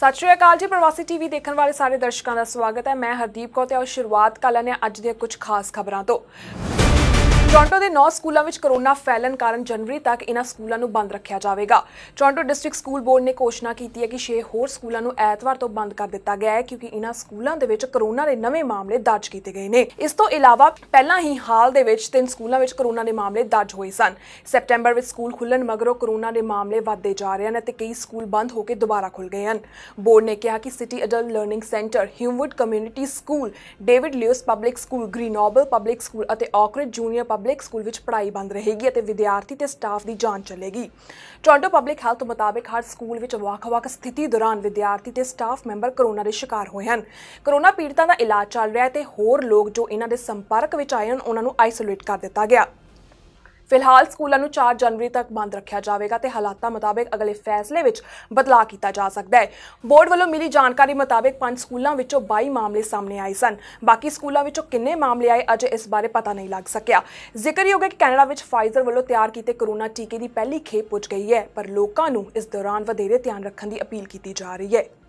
सत श्री अकाल जी, प्रवासी टीवी देखने वाले सारे दर्शकों का स्वागत है। मैं हरदीप कौतिया और शुरुआत कर लैंने अज दी कुछ खास खबरों तो। टोरंटो के 9 स्कूलों में कोरोना फैलन कारण जनवरी तक इन स्कूलों को बंद रखा जाएगा। टोरंटो डिस्ट्रिक्ट स्कूल बोर्ड ने घोषणा की है कि 6 होर स्कूलों को ऐतवार तो बंद कर दिया गया है क्योंकि इन स्कूलों में कोरोना के नवे मामले दर्ज किए गए हैं। इस तो इलावा पहला ही हाल के 3 स्कूलों में कोरोना के मामले दर्ज हुए सन। सैप्टेंबर में स्कूल खुलन मगरों कोरोना के मामले बढ़ते जा रहे हैं, कई स्कूल बंद होकर दोबारा खुल गए हैं। बोर्ड ने कहा कि city adult learning centre Humewood community school, David Luce public school, green Nobel public school और ऑकरिज जूनियर पब्लिक स्कूल विच पढ़ाई बंद रहेगी और विद्यार्थी ते स्टाफ दी जान चलेगी। टोरंटो पब्लिक हैल्थ मुताबिक हर स्कूल विच वख-वख स्थिति दौरान विद्यार्थी ते स्टाफ मैंबर कोरोना दे शिकार होए हन। कोरोना पीड़ितां दा इलाज चल रहा है ते होर लोग जो इन्हां दे संपर्क विच आए हन उन्हां नूं आइसोलेट कर दिता गया। फिलहाल स्कूलों को 4 जनवरी तक बंद रखा जाएगा तो हालातों मुताबिक अगले फैसले में बदलाव किया जा सकता है। बोर्ड वालों मिली जानकारी मुताबिक 5 स्कूलों में 22 मामले सामने आए सन। बाकी स्कूलों में कितने मामले आए अजे इस बारे पता नहीं लग सकिया। जिक्रयोग है कि कैनेडा में फाइजर वालों तैयार किए कोरोना टीके की पहली खेप पुज गई है, पर लोगों को इस दौरान वधेरे ध्यान रखने की अपील की जा रही है।